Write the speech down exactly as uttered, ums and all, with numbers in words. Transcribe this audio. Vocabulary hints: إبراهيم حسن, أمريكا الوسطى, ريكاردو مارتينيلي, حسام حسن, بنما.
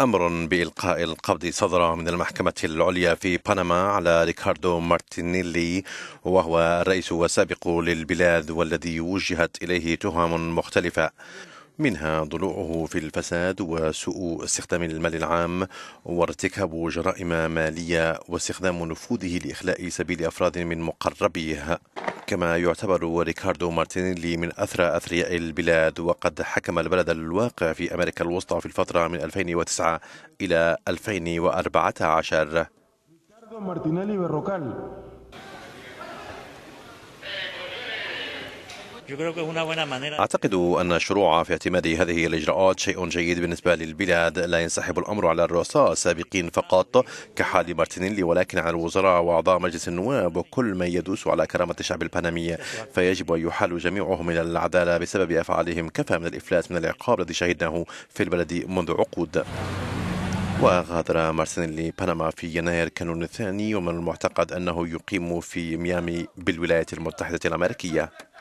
أمر بإلقاء القبض صدر من المحكمة العليا في بنما على ريكاردو مارتينيلي، وهو الرئيس السابق للبلاد والذي وجهت إليه تهم مختلفة، منها ضلوعه في الفساد وسوء استخدام المال العام وارتكاب جرائم مالية واستخدام نفوذه لإخلاء سبيل أفراد من مقربيه. كما يعتبر ريكاردو مارتينيلي من أثرى أثرياء البلاد، وقد حكم البلد الواقع في أمريكا الوسطى في الفترة من ألفين وتسعة إلى ألفين وأربعة عشر. أعتقد أن الشروع في اعتماد هذه الإجراءات شيء جيد بالنسبة للبلاد. لا ينسحب الأمر على الرؤساء السابقين فقط كحال مارتينيلي، ولكن على الوزراء وأعضاء مجلس النواب وكل من يدوس على كرامة الشعب البنمي، فيجب أن يحال جميعهم إلى العدالة بسبب أفعالهم. كفى من الإفلاس من العقاب الذي شهدناه في البلد منذ عقود. وغادر مارتينيلي بنما في يناير كانون الثاني، ومن المعتقد أنه يقيم في ميامي بالولايات المتحدة الأمريكية.